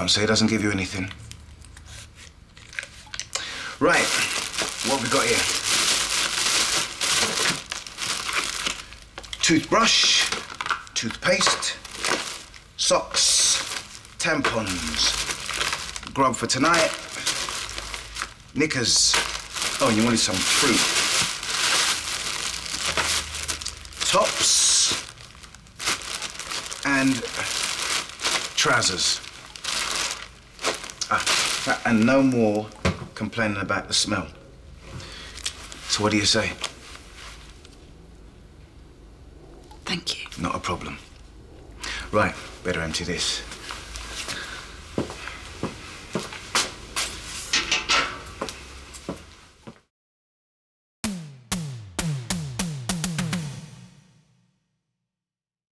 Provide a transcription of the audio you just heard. Fiancé doesn't give you anything. Right, what have we got here? Toothbrush, toothpaste, socks, tampons, grub for tonight, knickers. Oh, and you wanted some fruit. Tops and trousers. Ah, and no more complaining about the smell. So what do you say? Thank you. Not a problem. Right, better empty this.